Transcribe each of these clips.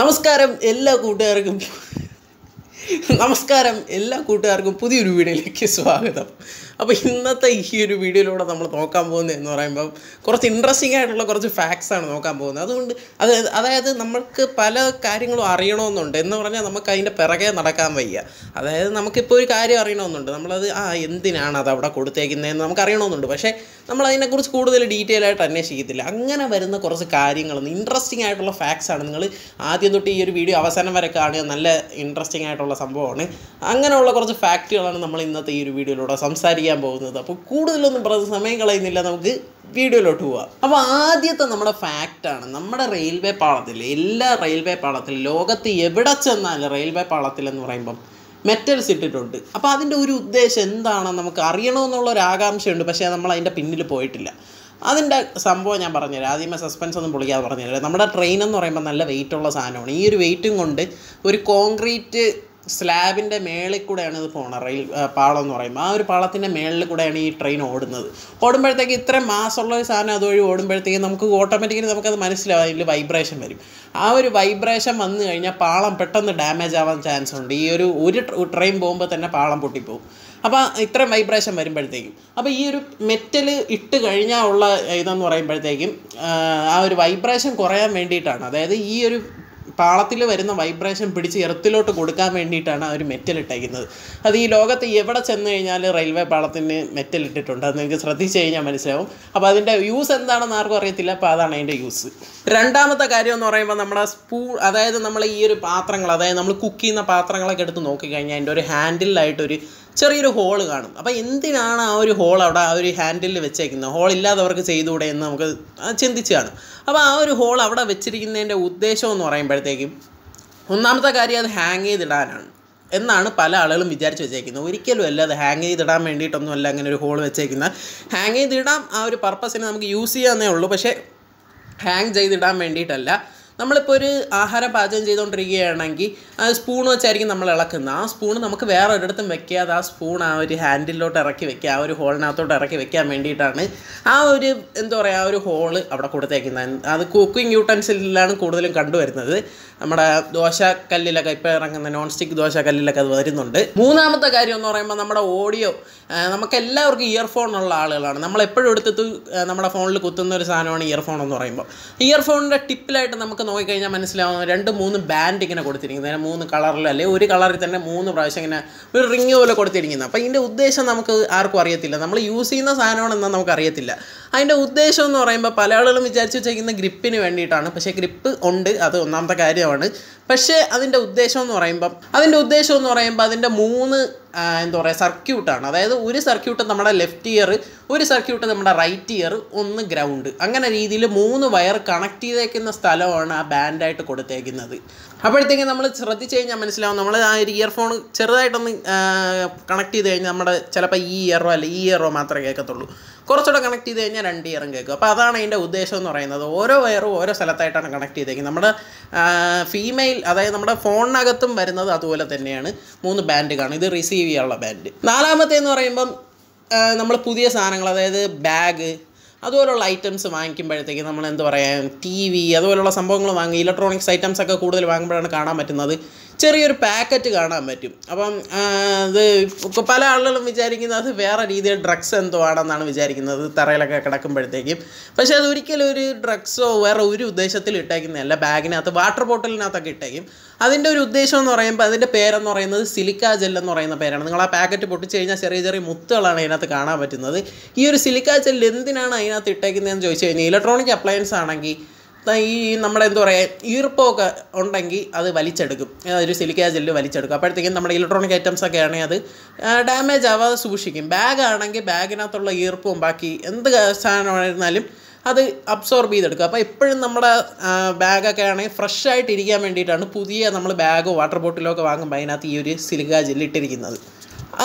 നമസ്കാരം എല്ലാ കൂട്ടുകാർക്കും പുതിയൊരു വീഡിയോയിലേക്ക് സ്വാഗതം. അപ്പോൾ ഇന്നത്തെ ഈ ഒരു വീഡിയോയിലൂടെ നമ്മൾ നോക്കാൻ പോകുന്നത് എന്ന് പറയുമ്പോൾ കുറച്ച് ഇൻട്രസ്റ്റിംഗ് ആയിട്ടുള്ള കുറച്ച് ഫാക്ട്സ് ആണ് നോക്കാൻ പോകുന്നത്. അതുകൊണ്ട് അതായത് നമുക്ക് പല കാര്യങ്ങളും അറിയണമെന്നുണ്ട് എന്ന് പറഞ്ഞാൽ നമുക്ക് അതിൻ്റെ പിറകെ നടക്കാൻ വയ്യ. അതായത് നമുക്കിപ്പോൾ ഒരു കാര്യം അറിയണമെന്നുണ്ട്, നമ്മളത് എന്തിനാണ് അത് അവിടെ കൊടുത്തേക്കുന്നതെന്ന് നമുക്ക് അറിയണമെന്നുണ്ട്. പക്ഷേ നമ്മൾ അതിനെക്കുറിച്ച് കൂടുതൽ ഡീറ്റെയിൽ ആയിട്ട് അന്വേഷിക്കത്തില്ല. അങ്ങനെ വരുന്ന കുറച്ച് കാര്യങ്ങളൊന്നും ഇൻട്രസ്റ്റിംഗ് ആയിട്ടുള്ള ഫാക്ട്സ് ആണ്. നിങ്ങൾ ആദ്യം തൊട്ട് ഈ ഒരു വീഡിയോ അവസാനം വരെ കാണുക, നല്ല ഇൻട്രസ്റ്റിംഗ് ആയിട്ടുള്ള സംഭവമാണ്. അങ്ങനെയുള്ള കുറച്ച് ഫാക്റ്റുകളാണ് നമ്മൾ ഇന്നത്തെ ഈ ഒരു വീഡിയോയിലൂടെ സംസാരിക്കാൻ പോകുന്നത്. അപ്പോൾ കൂടുതലൊന്നും പറഞ്ഞ സമയം കളയുന്നില്ല, നമുക്ക് വീഡിയോയിലോട്ട് പോവാം. അപ്പോൾ ആദ്യത്തെ നമ്മുടെ ഫാക്റ്റാണ്, നമ്മുടെ റെയിൽവേ പാളത്തിൽ, എല്ലാ റെയിൽവേ പാളത്തിലും, ലോകത്ത് എവിടെ ചെന്നാലും റെയിൽവേ പാളത്തിലെന്ന് പറയുമ്പം മെറ്റൽസ് ഇട്ടിട്ടുണ്ട്. അപ്പോൾ അതിൻ്റെ ഒരു ഉദ്ദേശം എന്താണെന്ന് നമുക്ക് അറിയണമെന്നുള്ളൊരു ആകാംക്ഷയുണ്ട്. പക്ഷേ നമ്മൾ അതിൻ്റെ പിന്നിൽ പോയിട്ടില്ല. അതിൻ്റെ സംഭവം ഞാൻ പറഞ്ഞുതരാം. ആദ്യമേ സസ്പെൻസ് ഒന്നും പൊളിക്കാതെ പറഞ്ഞുതരാം. നമ്മുടെ ട്രെയിൻ എന്ന് പറയുമ്പോൾ നല്ല വെയിറ്റുള്ള സാധനമാണ്. ഈ ഒരു വെയിറ്റും കൊണ്ട് ഒരു കോൺക്രീറ്റ് സ്ലാബിൻ്റെ മേളിൽ കൂടെയാണ് ഇത് പോകുന്നത്. റെയിൽ പാളം എന്ന് പറയുമ്പോൾ ആ ഒരു പാളത്തിൻ്റെ മേളിൽ കൂടെയാണ് ഈ ട്രെയിൻ ഓടുന്നത്. ഓടുമ്പോഴത്തേക്ക് ഇത്രയും മാസമുള്ള ഒരു സാധനം അതുവഴി ഓടുമ്പോഴത്തേക്ക് നമുക്ക് ഓട്ടോമാറ്റിക്കലി നമുക്കത് മനസ്സിലാവും. അതിൽ വൈബ്രേഷൻ വരും. ആ ഒരു വൈബ്രേഷൻ വന്നു കഴിഞ്ഞാൽ പാളം പെട്ടെന്ന് ഡാമേജ് ആവാൻ ചാൻസ് ഉണ്ട്. ഈ ഒരു ട്രെയിൻ പോകുമ്പോൾ തന്നെ പാളം പൊട്ടിപ്പോവും. അപ്പോൾ ഇത്രയും വൈബ്രേഷൻ വരുമ്പോഴത്തേക്കും അപ്പോൾ ഈ ഒരു മെറ്റൽ ഇട്ട് കഴിഞ്ഞാൽ ഉള്ള ഇതെന്ന് പറയുമ്പോഴത്തേക്കും ആ ഒരു വൈബ്രേഷൻ കുറയാൻ വേണ്ടിയിട്ടാണ്. അതായത് ഈ ഒരു പാളത്തിൽ വരുന്ന വൈബ്രേഷൻ പിടിച്ച് എർത്തിലോട്ട് കൊടുക്കാൻ വേണ്ടിയിട്ടാണ് ആ ഒരു മെറ്റലിട്ടേക്കുന്നത്. അത് ഈ ലോകത്ത് എവിടെ ചെന്ന് കഴിഞ്ഞാൽ റെയിൽവേ പാളത്തിന് മെറ്റലിട്ടിട്ടുണ്ട്. അത് നിങ്ങൾക്ക് ശ്രദ്ധിച്ചു കഴിഞ്ഞാൽ മനസ്സിലാവും. അപ്പോൾ അതിൻ്റെ യൂസ് എന്താണെന്ന് ആർക്കും അറിയത്തില്ല. അപ്പോൾ അതാണ് അതിൻ്റെ യൂസ്. രണ്ടാമത്തെ കാര്യം എന്ന് പറയുമ്പോൾ നമ്മുടെ സ്പൂൺ, അതായത് നമ്മൾ ഈ ഒരു പാത്രങ്ങൾ, അതായത് നമ്മൾ കുക്ക് ചെയ്യുന്ന പാത്രങ്ങളൊക്കെ എടുത്ത് നോക്കിക്കഴിഞ്ഞാൽ അതിൻ്റെ ഒരു ഹാൻഡിലായിട്ടൊരു ചെറിയൊരു ഹോൾ കാണും. അപ്പോൾ എന്തിനാണ് ആ ഒരു ഹോൾ അവിടെ ആ ഒരു ഹാൻഡിൽ വെച്ചേക്കുന്നത്? ഹോൾ ഇല്ലാത്തവർക്ക് ചെയ്തുകൂടെ എന്ന് നമുക്ക് ചിന്തിച്ച് കാണും. അപ്പോൾ ആ ഒരു ഹോൾ അവിടെ വെച്ചിരിക്കുന്നതിൻ്റെ ഉദ്ദേശം എന്ന് പറയുമ്പോഴത്തേക്കും ഒന്നാമത്തെ കാര്യം അത് ഹാങ് ചെയ്തിടാനാണ് എന്നാണ് പല ആളുകളും വിചാരിച്ച് വെച്ചേക്കുന്നത്. ഒരിക്കലും അല്ല, അത് ഹാങ് ചെയ്തിടാൻ വേണ്ടിയിട്ടൊന്നും അല്ല അങ്ങനെ ഒരു ഹോൾ വെച്ചേക്കുന്നത്. ഹാങ് ചെയ്തിടാം, ആ ഒരു പർപ്പസിന് നമുക്ക് യൂസ് ചെയ്യാമെന്നേ ഉള്ളൂ. പക്ഷേ ഹാങ് ചെയ്തിടാൻ വേണ്ടിയിട്ടല്ല. നമ്മളിപ്പോൾ ഒരു ആഹാരം പാചകം ചെയ്തുകൊണ്ടിരിക്കുകയാണെങ്കിൽ ആ സ്പൂൺ വെച്ചായിരിക്കും നമ്മൾ ഇളക്കുന്നത്. ആ സ്പൂൺ നമുക്ക് വേറെ ഒരിടത്തും വെക്കാതെ ആ സ്പൂൺ ആ ഒരു ഹാൻഡിലോട്ട് ഇറക്കി വെക്കുക, ആ ഒരു ഹോളിനകത്തോട്ട് ഇറക്കി വെക്കാൻ വേണ്ടിയിട്ടാണ് ആ ഒരു ആ ഒരു ഹോള് അവിടെ കൊടുത്തേക്കുന്നത്. അത് കുക്കിംഗ് യൂട്ടൻസിലാണ് കൂടുതലും കണ്ടുവരുന്നത്. നമ്മുടെ ദോശക്കല്ലിലൊക്കെ ഇപ്പോൾ ഇറങ്ങുന്ന നോൺ സ്റ്റിക്ക് ദോശക്കല്ലിലൊക്കെ അത് വരുന്നുണ്ട്. മൂന്നാമത്തെ കാര്യം എന്ന് പറയുമ്പോൾ നമ്മുടെ ഓഡിയോ, നമുക്കെല്ലാവർക്കും ഇയർഫോൺ ഉള്ള ആളുകളാണ്. നമ്മളെപ്പോഴും എടുത്തിട്ട് നമ്മുടെ ഫോണിൽ കുത്തുന്ന ഒരു സാധനമാണ് ഇയർഫോൺ എന്ന് പറയുമ്പോൾ. ഇയർഫോണിൻ്റെ ടിപ്പിലായിട്ട് നമുക്ക് നോക്കിക്കഴിഞ്ഞാൽ മനസ്സിലാവും രണ്ട് മൂന്ന് ബാൻഡ് ഇങ്ങനെ കൊടുത്തിരിക്കുന്നത്. അതിന് മൂന്ന് കളറിൽ അല്ലെങ്കിൽ ഒരു കളറിൽ തന്നെ മൂന്ന് പ്രാവശ്യം ഇങ്ങനെ ഒരു റിങ് പോലെ കൊടുത്തിരിക്കുന്നത്. അപ്പോൾ ഇതിൻ്റെ ഉദ്ദേശം നമുക്ക് ആർക്കും അറിയത്തില്ല. നമ്മൾ യൂസ് ചെയ്യുന്ന സാധനമാണെന്നാൽ നമുക്കറിയത്തില്ല. അതിൻ്റെ ഉദ്ദേശം എന്ന് പറയുമ്പോൾ പല ആളുകളും വിചാരിച്ച് വെച്ചിരിക്കുന്ന ഗ്രിപ്പിന് വേണ്ടിയിട്ടാണ്. പക്ഷേ ഗ്രിപ്പ് ഉണ്ട്, അത് ഒന്നാമത്തെ കാര്യമാണ്. പക്ഷേ അതിൻ്റെ ഉദ്ദേശം എന്ന് പറയുമ്പോൾ അതിൻ്റെ മൂന്ന് സർക്യൂട്ടാണ്. അതായത് ഒരു സർക്യൂട്ട് നമ്മുടെ ലെഫ്റ്റ് ഇയർ, ഒരു സർക്യൂട്ട് നമ്മുടെ റൈറ്റ് ഇയർ, ഒന്ന് ഗ്രൗണ്ട്, അങ്ങനെ രീതിയിൽ മൂന്ന് വയർ കണക്ട് ചെയ്തേക്കുന്ന സ്ഥലമാണ് ആ ബാൻഡായിട്ട് കൊടുത്തേക്കുന്നത്. അപ്പോഴത്തേക്കും നമ്മൾ ശ്രദ്ധിച്ചു കഴിഞ്ഞാൽ മനസ്സിലാവും, നമ്മൾ ആ ഒരു ഇയർഫോൺ ചെറുതായിട്ടൊന്ന് കണക്ട് ചെയ്ത് കഴിഞ്ഞാൽ നമ്മുടെ ചിലപ്പോൾ ഈ ഇയറോ മാത്രമേ കേൾക്കത്തുള്ളൂ. കുറച്ചുകൂടെ കണക്ട് ചെയ്ത് കഴിഞ്ഞാൽ രണ്ട് ഇയറും കേൾക്കും. അപ്പോൾ അതാണ് അതിൻ്റെ ഉദ്ദേശം എന്ന് പറയുന്നത്. ഓരോ വയറും ഓരോ സ്ഥലത്തായിട്ടാണ് കണക്ട് ചെയ്തേക്കുന്നത്. നമ്മുടെ ഫീമെയിൽ, അതായത് നമ്മുടെ ഫോണിനകത്തും വരുന്നത് അതുപോലെ തന്നെയാണ്. മൂന്ന് ബാൻഡ് കാണും, ഇത് റിസീവ് ചെയ്യാനുള്ള ബാൻഡ്. നാലാമത്തേന്ന് പറയുമ്പം നമ്മൾ പുതിയ സാധനങ്ങൾ, അതായത് ബാഗ്, അതുപോലുള്ള ഐറ്റംസ് വാങ്ങിക്കുമ്പോഴത്തേക്ക് നമ്മൾ ടി വി അതുപോലുള്ള സംഭവങ്ങൾ വാങ്ങി, ഇലക്ട്രോണിക്സ് ഐറ്റംസ് ഒക്കെ കൂടുതൽ വാങ്ങുമ്പോഴാണ് കാണാൻ പറ്റുന്നത് ചെറിയൊരു പാക്കറ്റ് കാണാൻ പറ്റും. അപ്പം അത് പല ആളുകളും വിചാരിക്കുന്നത് അത് വേറെ രീതിയിൽ ഡ്രഗ്സ് എന്തോ ആണെന്നാണ് വിചാരിക്കുന്നത് തറയിലൊക്കെ കിടക്കുമ്പോഴത്തേക്കും. പക്ഷേ അതൊരിക്കലും ഒരു ഡ്രഗ്സോ വേറെ ഒരു ഉദ്ദേശത്തിൽ ഇട്ടേക്കുന്നതല്ല. ബാഗിനകത്ത്, വാട്ടർ ബോട്ടിലിനകത്തൊക്കെ ഇട്ടേക്കും. അതിൻ്റെ ഒരു ഉദ്ദേശം എന്ന് പറയുമ്പോൾ അതിൻ്റെ പേരെന്ന് പറയുന്നത് സിലിക്കാ ജെല്ലെന്ന് പറയുന്ന പേരാണ്. നിങ്ങൾ ആ പാക്കറ്റ് പൊട്ടിച്ച് കഴിഞ്ഞാൽ ചെറിയ ചെറിയ മുത്തുകളാണ് അതിനകത്ത് കാണാൻ പറ്റുന്നത്. ഈ ഒരു സിലിക്കാ ജെല്ല് എന്തിനാണ് അതിനകത്ത് ഇട്ടേക്കുന്നതെന്ന് ചോദിച്ചു കഴിഞ്ഞാൽ, ഇലക്ട്രോണിക് അപ്ലയൻസ് ആണെങ്കിൽ ഈ നമ്മുടെ ഈർപ്പമൊക്കെ ഉണ്ടെങ്കിൽ അത് വലിച്ചെടുക്കും, ഒരു സിലിക്ക ജെല്ല് വലിച്ചെടുക്കും. അപ്പോഴത്തേക്കും നമ്മുടെ ഇലക്ട്രോണിക് ഐറ്റംസ് ഒക്കെ ആണെങ്കിൽ അത് ഡാമേജ് ആവാതെ സൂക്ഷിക്കും. ബാഗാണെങ്കിൽ ബാഗിനകത്തുള്ള ഈർപ്പവും ബാക്കി എന്ത് സാധനമായിരുന്നാലും അത് അബ്സോർബ് ചെയ്തെടുക്കുക. അപ്പോൾ എപ്പോഴും നമ്മുടെ ബാഗൊക്കെ ആണെങ്കിൽ ഫ്രഷ് ആയിട്ട് ഇരിക്കാൻ വേണ്ടിയിട്ടാണ് പുതിയ നമ്മൾ ബാഗോ വാട്ടർ ബോട്ടിലോ ഒക്കെ വാങ്ങുമ്പോൾ അതിനകത്ത് ഈ ഒരു സിലിക്ക ജെല്ല് ഇട്ടിരിക്കുന്നത്.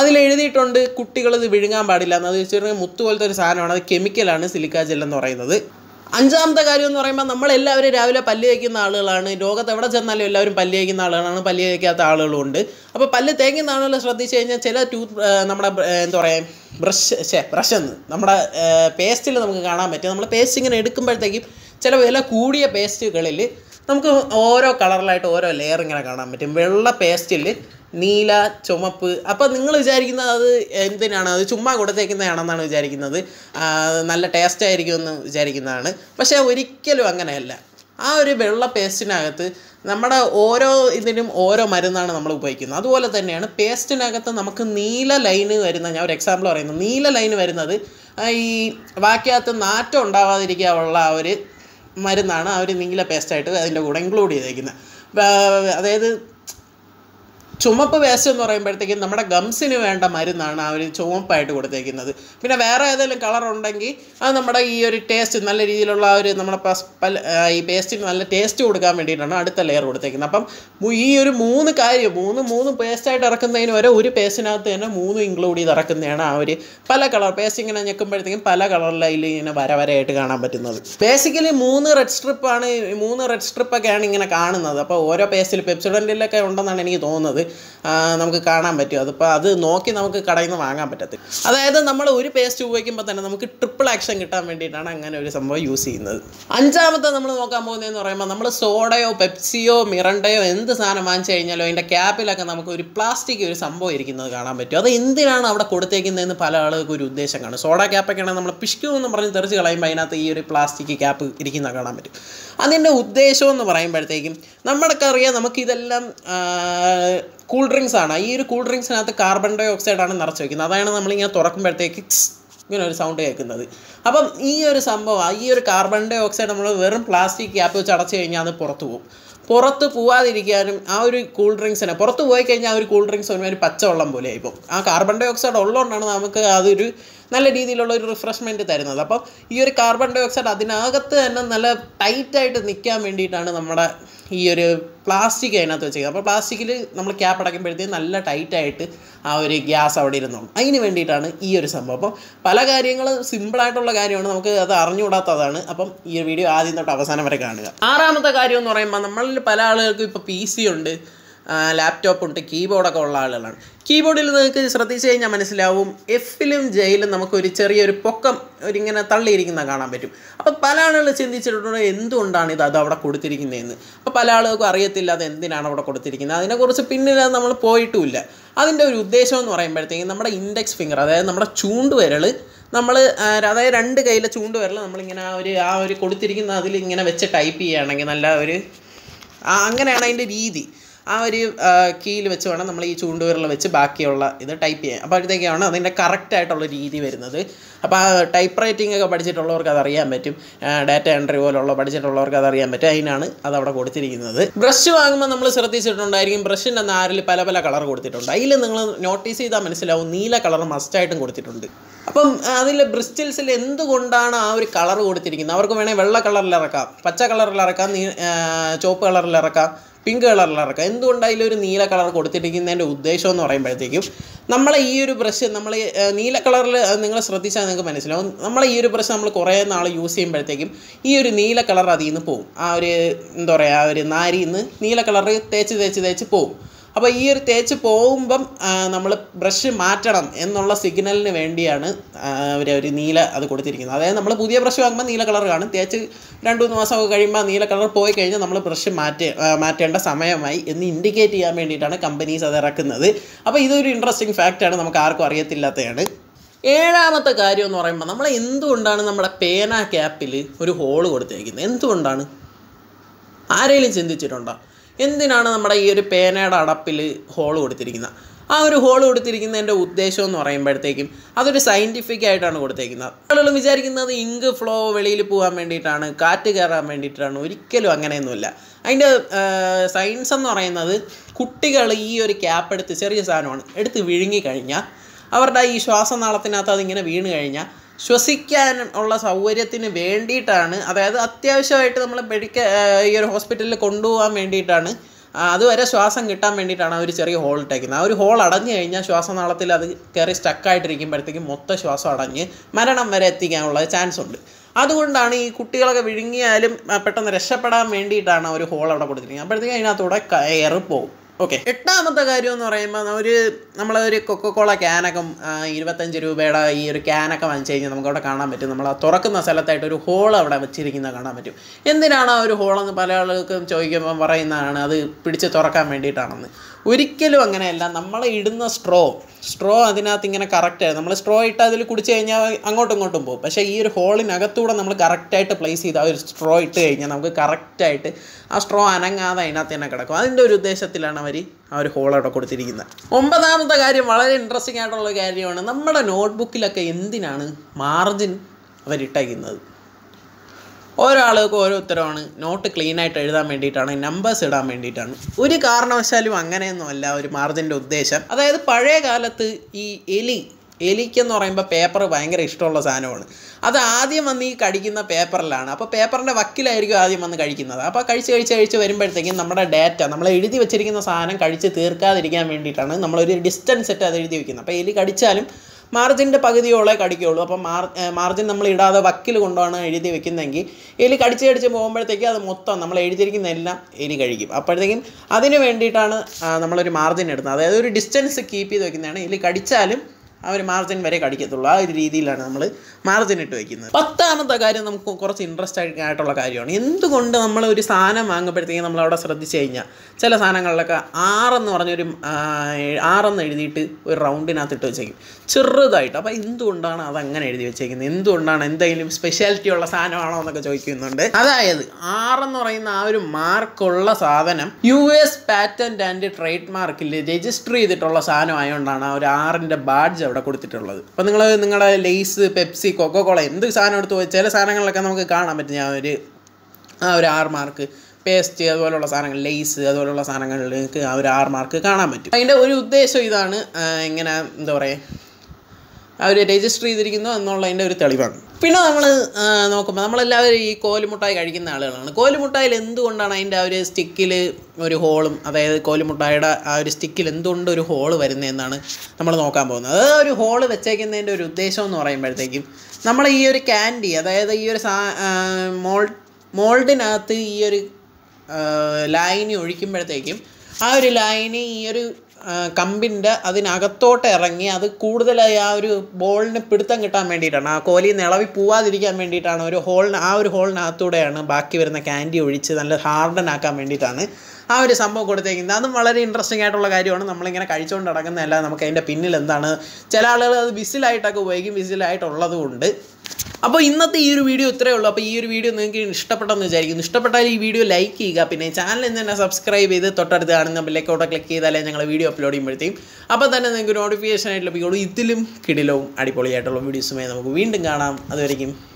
അതിലെഴുതിയിട്ടുണ്ട് കുട്ടികളിത് വിഴുങ്ങാൻ പാടില്ല എന്ന്. അത് വെച്ചിട്ടുണ്ടെങ്കിൽ മുത്തു പോലത്തെ ഒരു സാധനമാണ്, അത് കെമിക്കലാണ് സിലിക്ക ജെല്ലെന്ന് പറയുന്നത്. അഞ്ചാമത്തെ കാര്യം എന്ന് പറയുമ്പോൾ നമ്മളെല്ലാവരും രാവിലെ പല്ല് തേക്കുന്ന ആളുകളാണ്. ലോകത്ത് എവിടെ ചെന്നാലും എല്ലാവരും പല്ല് തേക്കുന്ന ആളുകളാണ്, പല്ല് തേക്കാത്ത ആളുകളുണ്ട്. അപ്പോൾ പല്ല് തേക്കുന്ന ആളുകൾ ശ്രദ്ധിച്ചു കഴിഞ്ഞാൽ ചില നമ്മുടെ ബ്രഷെന്ന് നമ്മുടെ പേസ്റ്റിൽ നമുക്ക് കാണാൻ പറ്റും. നമ്മൾ പേസ്റ്റ് ഇങ്ങനെ എടുക്കുമ്പോഴത്തേക്കും ചില വില കൂടിയ പേസ്റ്റുകളിൽ നമുക്ക് ഓരോ കളറിലായിട്ട് ഓരോ ലെയർ ഇങ്ങനെ കാണാൻ പറ്റും. വെള്ള പേസ്റ്റിൽ നീല, ചുമപ്പ്. അപ്പോൾ നിങ്ങൾ വിചാരിക്കുന്നത് അത് എന്തിനാണ്, അത് ചുമ്മാ കൊടുത്തേക്കുന്നതാണെന്നാണ് വിചാരിക്കുന്നത്, നല്ല ടേസ്റ്റ് ആയിരിക്കുമെന്ന് വിചാരിക്കുന്നതാണ്. പക്ഷേ ഒരിക്കലും അങ്ങനെയല്ല. ആ ഒരു വെള്ള പേസ്റ്റിനകത്ത് നമ്മുടെ ഓരോ ഇതിനും ഓരോ മരുന്നാണ് നമ്മൾ ഉപയോഗിക്കുന്നത്. അതുപോലെ തന്നെയാണ് പേസ്റ്റിനകത്ത് നമുക്ക് നീല ലൈന് വരുന്ന, ഞാൻ ഒരു എക്സാമ്പിൾ പറയുന്നു, നീല ലൈന് വരുന്നത് ഈ വാക്കകത്ത് നാറ്റം ഉണ്ടാവാതിരിക്കാനുള്ള ആ ഒരു മരുന്നാണ് ആ ഒരു നീല പേസ്റ്റായിട്ട് അതിൻ്റെ കൂടെ ഇൻക്ലൂഡ് ചെയ്തേക്കുന്നത്. അതായത് ചുമപ്പ് പേസ്റ്റ് എന്ന് പറയുമ്പോഴത്തേക്കും നമ്മുടെ ഗംസിന് വേണ്ട മരുന്നാണ് ആ ഒരു ചുമപ്പായിട്ട് കൊടുത്തേക്കുന്നത്. പിന്നെ വേറെ ഏതെങ്കിലും കളറുണ്ടെങ്കിൽ അത് നമ്മുടെ ഈ ഒരു ടേസ്റ്റ് നല്ല രീതിയിലുള്ള ആ ഒരു നമ്മുടെ ഈ പേസ്റ്റിന് നല്ല ടേസ്റ്റ് കൊടുക്കാൻ വേണ്ടിയിട്ടാണ് അടുത്ത ലെയർ കൊടുത്തേക്കുന്നത്. അപ്പം ഈ ഒരു മൂന്ന് കാര്യം, മൂന്ന് പേസ്റ്റായിട്ട് ഇറക്കുന്നതിന് വരെ ഒരു പേസ്റ്റിനകത്ത് തന്നെ മൂന്ന് ഇൻക്ലൂഡ് ചെയ്ത് ഇറക്കുന്നതാണ് ആ ഒരു പല കളർ പേസ്റ്റ് ഇങ്ങനെ ഞെക്കുമ്പോഴത്തേക്കും പല കളറിൽ ഇങ്ങനെ വരവരയായിട്ട് കാണാൻ പറ്റുന്നത്. ബേസിക്കലി മൂന്ന് റെഡ് സ്ട്രിപ്പൊക്കെയാണ് ഇങ്ങനെ കാണുന്നത്. അപ്പോൾ ഓരോ പേസ്റ്റിൽ പെപ്സിഡൻറ്റിലൊക്കെ ഉണ്ടെന്നാണ് എനിക്ക് തോന്നുന്നത്, നമുക്ക് കാണാൻ പറ്റും. അതിപ്പോൾ അത് നോക്കി നമുക്ക് കടയിൽ നിന്ന് വാങ്ങാൻ പറ്റത്തില്ല. അതായത് നമ്മൾ ഒരു പേസ്റ്റ് ഉപയോഗിക്കുമ്പോൾ തന്നെ നമുക്ക് ട്രിപ്പിൾ ആക്ഷൻ കിട്ടാൻ വേണ്ടിയിട്ടാണ് അങ്ങനെ ഒരു സംഭവം യൂസ് ചെയ്യുന്നത്. അഞ്ചാമത്തെ നമ്മൾ നോക്കാൻ പോകുന്നതെന്ന് പറയുമ്പോൾ, നമ്മൾ സോഡയോ പെപ്സിയോ മിറണ്ടയോ എന്ത് സാധനം വാങ്ങിച്ചു കഴിഞ്ഞാലോ അതിൻ്റെ ക്യാപ്പിലൊക്കെ നമുക്ക് ഒരു പ്ലാസ്റ്റിക് ഒരു സംഭവം ഇരിക്കുന്നത് കാണാൻ പറ്റും. അത് എന്തിനാണ് അവിടെ കൊടുത്തേക്കുന്നതെന്ന് പല ആളുകൾക്ക് ഒരു ഉദ്ദേശം കാണും. സോഡ ക്യാപ്പൊക്കെ ആണെങ്കിൽ നമ്മൾ പിഷ്കൂ എന്ന് പറഞ്ഞ് തെറിച്ച് കളയുമ്പോൾ അതിനകത്ത് ഈ ഒരു പ്ലാസ്റ്റിക് ക്യാപ്പ് ഇരിക്കുന്നത് കാണാൻ പറ്റും. അതിൻ്റെ ഉദ്ദേശം എന്ന് പറയുമ്പോഴത്തേക്കും നമ്മളൊക്കെ അറിയാം, നമുക്കിതെല്ലാം കൂൾ ഡ്രിങ്ക്സ് ആണ്. ഈ ഒരു കൂൾ ഡ്രിങ്ക്സിനകത്ത് കാർബൺ ഡൈ ഓക്സൈഡാണ് നിറച്ച് വയ്ക്കുന്നത്. അതാണ് നമ്മളിങ്ങനെ തുറക്കുമ്പോഴത്തേക്ക് ഇങ്ങനെ ഒരു സൗണ്ട് കേൾക്കുന്നത്. അപ്പം ഈ ഒരു സംഭവം, ഈ ഒരു കാർബൺ ഡൈ ഓക്സൈഡ് നമ്മൾ വെറും പ്ലാസ്റ്റിക് ക്യാപ്പ് വെച്ച് അടച്ചു കഴിഞ്ഞാൽ അത് പുറത്ത് പോകും. പുറത്ത് പോവാതിരിക്കാനും ആ ഒരു കൂൾ ഡ്രിങ്ക്സിനെ പുറത്ത് പോയി കഴിഞ്ഞാൽ ആ ഒരു കൂൾ ഡ്രിങ്ക്സ് ഒരു പച്ചവെള്ളം പോലെ ആയിപ്പോൾ ആ കാർബൺ ഡൈ ഓക്സൈഡ് ഉള്ളതുകൊണ്ടാണ് നമുക്ക് അതൊരു നല്ല രീതിയിലുള്ള ഒരു റിഫ്രഷ്മെൻറ്റ് തരുന്നത്. അപ്പം ഈ ഒരു കാർബൺ ഡൈ ഓക്സൈഡ് അതിനകത്ത് തന്നെ നല്ല ടൈറ്റായിട്ട് നിൽക്കാൻ വേണ്ടിയിട്ടാണ് നമ്മുടെ ഈ ഒരു പ്ലാസ്റ്റിക് അതിനകത്ത് വെച്ചിരിക്കുന്നത്. അപ്പോൾ പ്ലാസ്റ്റിക്കിൽ നമ്മൾ ക്യാപ്പ് അടയ്ക്കുമ്പോഴത്തേക്കും നല്ല ടൈറ്റായിട്ട് ആ ഒരു ഗ്യാസ് അവിടെ ഇരുന്നോളും. അതിന് വേണ്ടിയിട്ടാണ് ഈ ഒരു സംഭവം. അപ്പം പല കാര്യങ്ങളും സിമ്പിളായിട്ടുള്ള കാര്യമാണ്, നമുക്ക് അത് അറിഞ്ഞുകൂടാത്തതാണ്. അപ്പം ഈ ഒരു വീഡിയോ ആദ്യം തൊട്ട് അവസാനം വരെ കാണുക. ആറാമത്തെ കാര്യം എന്ന് പറയുമ്പോൾ, നമ്മളിൽ പല ആളുകൾക്കും ഇപ്പോൾ PC ഉണ്ട്, ലാപ്ടോപ്പുണ്ട്, കീബോർഡൊക്കെ ഉള്ള ആളുകളാണ്. കീബോർഡിൽ നിങ്ങൾക്ക് ശ്രദ്ധിച്ചു കഴിഞ്ഞാൽ മനസ്സിലാവും, എഫിലും ജയിലും നമുക്കൊരു ചെറിയൊരു പൊക്കം ഒരിങ്ങനെ തള്ളിയിരിക്കുന്നത് കാണാൻ പറ്റും. അപ്പോൾ പല ആളുകൾ ചിന്തിച്ചിട്ടുണ്ട് എന്തുകൊണ്ടാണ് ഇത് അവിടെ കൊടുത്തിരിക്കുന്നതെന്ന്. അപ്പോൾ പല ആളുകൾക്കും അറിയത്തില്ല അത് എന്തിനാണ് അവിടെ കൊടുത്തിരിക്കുന്നത്. അതിനെക്കുറിച്ച് പിന്നില്ല നമ്മൾ പോയിട്ടുമില്ല. അതിൻ്റെ ഒരു ഉദ്ദേശം എന്ന് പറയുമ്പോഴത്തേക്കും, നമ്മുടെ ഇൻഡെക്സ് ഫിംഗർ, അതായത് നമ്മുടെ ചൂണ്ടുവിരൽ, അതായത് രണ്ട് കൈയിലെ ചൂണ്ടുവിരൽ നമ്മളിങ്ങനെ ആ ഒരു കൊടുത്തിരിക്കുന്ന അതിൽ ഇങ്ങനെ വെച്ച് ടൈപ്പ് ചെയ്യുകയാണെങ്കിൽ നല്ല ഒരു അങ്ങനെയാണ് അതിൻ്റെ രീതി. ആ ഒരു കീയിൽ വെച്ച് വേണം നമ്മൾ ഈ ചൂണ്ടുവിരൽ വെച്ച് ബാക്കിയുള്ള ഇത് ടൈപ്പ് ചെയ്യാൻ. അപ്പോൾ അപ്പോഴത്തേക്കാണ് അതിൻ്റെ കറക്റ്റായിട്ടുള്ള രീതി വരുന്നത്. അപ്പോൾ ആ ടൈപ്പ് റൈറ്റിംഗ് ഒക്കെ പഠിച്ചിട്ടുള്ളവർക്ക് അതറിയാൻ പറ്റും, ഡാറ്റ എൻട്രി പോലുള്ള പഠിച്ചിട്ടുള്ളവർക്ക് അതറിയാൻ പറ്റും. അതിനാണ് അതവിടെ കൊടുത്തിരിക്കുന്നത്. ബ്രഷ് വാങ്ങുമ്പോൾ നമ്മൾ ശ്രദ്ധിച്ചിട്ടുണ്ടായിരിക്കും, ബ്രഷിൻ്റെ നാരിൽ പല പല കളർ കൊടുത്തിട്ടുണ്ട്. അതിൽ നിങ്ങൾ നോട്ടീസ് ചെയ്താൽ മനസ്സിലാവും, നീല കളർ മസ്റ്റായിട്ടും കൊടുത്തിട്ടുണ്ട്. അപ്പം അതിൽ ബ്രിസ്റ്റിൽസിൽ എന്തുകൊണ്ടാണ് ആ ഒരു കളർ കൊടുത്തിരിക്കുന്നത്? അവർക്ക് വേണമെങ്കിൽ വെള്ള കളറിലിറക്കാം, പച്ച കളറിലിറക്കാം, ചുവപ്പ് കളറിലിറക്കാം, പിങ്ക് കളറിലിറക്കാം. എന്തുകൊണ്ട് അതിലൊരു നീല കളർ കൊടുത്തിരിക്കുന്നതിൻ്റെ ഉദ്ദേശം എന്ന് പറയുമ്പോഴത്തേക്കും, നമ്മളെ ഈ ഒരു ബ്രഷ് നമ്മൾ നീല കളറിൽ നിങ്ങൾ ശ്രദ്ധിച്ചാൽ നിങ്ങൾക്ക് മനസ്സിലാവും, നമ്മളെ ഈ ഒരു ബ്രഷ് നമ്മൾ കുറേ നാൾ യൂസ് ചെയ്യുമ്പോഴത്തേക്കും ഈ ഒരു നീല കളർ അതിൽ നിന്ന് പോവും. ആ ഒരു എന്താ പറയുക, ആ ഒരു നാരിയിൽ നിന്ന് നീല കളർ തേച്ച് പോവും. അപ്പോൾ ഈ ഒരു തേച്ച് പോകുമ്പം നമ്മൾ ബ്രഷ് മാറ്റണം എന്നുള്ള സിഗ്നലിന് വേണ്ടിയാണ് ഒരു നീല അത് കൊടുത്തിരിക്കുന്നത്. അതായത് നമ്മൾ പുതിയ ബ്രഷ് വാങ്ങുമ്പോൾ നീല കളർ കാണും, തേച്ച് 2-3 മാസമൊക്കെ കഴിയുമ്പോൾ നീല കളർ പോയി കഴിഞ്ഞാൽ നമ്മൾ ബ്രഷ് മാറ്റേണ്ട സമയമായി എന്ന് ഇൻഡിക്കേറ്റ് ചെയ്യാൻ വേണ്ടിയിട്ടാണ് കമ്പനീസ് അത് ഇറക്കുന്നത്. അപ്പോൾ ഇതൊരു ഇൻട്രസ്റ്റിംഗ് ഫാക്റ്റാണ്, നമുക്ക് ആർക്കും അറിയത്തില്ലാത്തതാണ്. ഏഴാമത്തെ കാര്യം എന്ന് പറയുമ്പോൾ, നമ്മൾ എന്തുകൊണ്ടാണ് നമ്മുടെ പേന ക്യാപ്പിൽ ഒരു ഹോൾ കൊടുത്തിരിക്കുന്നത്? എന്തുകൊണ്ടാണ്? ആരെങ്കിലും ചിന്തിച്ചിട്ടുണ്ടോ എന്തിനാണ് നമ്മുടെ ഈ ഒരു പേനയുടെ അടപ്പിൽ ഹോൾ കൊടുത്തിരിക്കുന്നത്? ആ ഒരു ഹോൾ കൊടുത്തിരിക്കുന്നതിൻ്റെ ഉദ്ദേശം എന്ന് പറയുമ്പോഴത്തേക്കും അതൊരു സയൻറ്റിഫിക് ആയിട്ടാണ് കൊടുത്തേക്കുന്നത്. ആളുകൾ വിചാരിക്കുന്നത് ഇങ്ക് ഫ്ലോ വെളിയിൽ പോകാൻ വേണ്ടിയിട്ടാണ്, കാറ്റ് കയറാൻ വേണ്ടിയിട്ടാണ്. ഒരിക്കലും അങ്ങനെയൊന്നുമില്ല. അതിൻ്റെ സയൻസ് എന്ന് പറയുന്നത്, കുട്ടികൾ ഈ ഒരു ക്യാപ്പ് എടുത്ത്, ചെറിയ സാധനമാണ്, എടുത്ത് വിഴുങ്ങിക്കഴിഞ്ഞാൽ അവരുടെ ഈ ശ്വാസനാളത്തിനകത്ത് അതിങ്ങനെ വീണ് കഴിഞ്ഞാൽ ശ്വസിക്കാൻ ഉള്ള സൗകര്യത്തിന് വേണ്ടിയിട്ടാണ്, അതായത് അത്യാവശ്യമായിട്ട് നമ്മൾ ഈ ഒരു ഹോസ്പിറ്റലിൽ കൊണ്ടുപോകാൻ വേണ്ടിയിട്ടാണ്, അതുവരെ ശ്വാസം കിട്ടാൻ വേണ്ടിയിട്ടാണ് ഒരു ചെറിയ ഹോൾ ഇട്ടേക്കുന്നത്. ആ ഒരു ഹോൾ അടഞ്ഞു കഴിഞ്ഞാൽ ശ്വാസനാളത്തിൽ അത് കയറി സ്റ്റക്കായിട്ടിരിക്കുമ്പോഴത്തേക്കും മൊത്തം ശ്വാസം അടഞ്ഞ് മരണം വരെ എത്തിക്കാനുള്ള ചാൻസ് ഉണ്ട്. അതുകൊണ്ടാണ് ഈ കുട്ടികളൊക്കെ വിഴുങ്ങിയാലും പെട്ടെന്ന് രക്ഷപ്പെടാൻ വേണ്ടിയിട്ടാണ് ഒരു ഹോൾ അവിടെ കൊടുത്തിരിക്കുന്നത്. അപ്പോഴത്തേക്കും അതിനകത്തൂടെ കയറി പോകും. Okay, at Tamatagarion or Rayman, Coca-Cola canacum, Irvatanjirubeda, Canacum and change them got a canamit, Torakana Salatat, whole out of a chirik in the canamit. In the Rana, hole on the Palalacum, Choyam, Varina, and other Pitcher Toraka Meditan. We kill Anganella, Namala hidden a straw. Straw and nothing in a character. Namala straw it could change Angotangotumbo. But a year hole in Agatu and Namal character to place it out, straw it, and I'm a character. A straw and nothing in a Kataka. Our whole out of Kotirina. Ombadan the Gary, very interesting at all. Gary on a number of notebook like Indian margin very taginal. Or Alacor, not a clean at the Meditan, numbers at a Meditan. Uri Karno Saluangan and Ola margin of Desha. Other Paregalat e Eli. Elikan or Emba paper of anger installers annual. Other Adiamani Kadikina paper land, up a paper and a Vakila Adiaman Kadikina. Up a Kadisha very much again, number data, number edit the chicken sign and Kadisha Tirka, the Rigam Inditan, number distance at the Ridikin. Pali Kadichalim, margin the Pagadiola Kadikolo, a margin number the Vakilundana, edit the Vikinangi, Eli Kadicha Bomber, the Motta, number editing Nella, Eli Kadiki. Up again, Adina Venditana, number margin at another distance keep the Kinan, Eli Kadichalim. Our margin very caricatular, really, and margin to again. But the guidance of course interested at all. In the Gundamalo is an among the Lodas of the Chena. Celasanaka are an ordinary are on the edit round in Athotoching. Churruda, up in Dundana, and Edith chicken in Dundan and the specialty or Lasana on the Joykin. Other Aran or in our mark Cola Savanum, US patent and trademark registry the Tolasano Ion Dana, are in the badge. Pangola, lace, Pepsi, Coca Cola, and this honor to a Chelasanaka Kana, our R mark, paste, as well as lace, as well as our R mark, Kanamit. I know they show you the registry the Rikin and online telephone. Pinamala, Colimutai, Arikin, Colimutai, Lendu, and I stick kill a hole, other Colimutai, I stick kill and don't do a hole wherein then Namanocambo. Every hole of the check in the end of rotation or I might take him. Number a year candy, other years mold in a 3 year line you remember take him. I line here. Kambinda, Adinagato, Rangi, the Kudala, bold Pirtangata Meditana, Coli, Nelavi Pua, the Riga Meditana, our whole Natu, and Baki and the candy, riches and hard and Aka Meditane. How is some good thing? Another very interesting at all. I don't know, I'm like a Karichon, Nalakan, kind of pinil and Dana, Chalala, Visilite, Wagi, Visilite, or Lavunde. Up in the year video trail up a year video, stop it on the jerry, stop it on video like up in a channel and then subscribe either Totter than the Black Otter click the Langle video uploading everything. Up then a good notification at Lopio, Itilum, Kiddilum, Adipoli at all videos made of wind and Ganam, other game.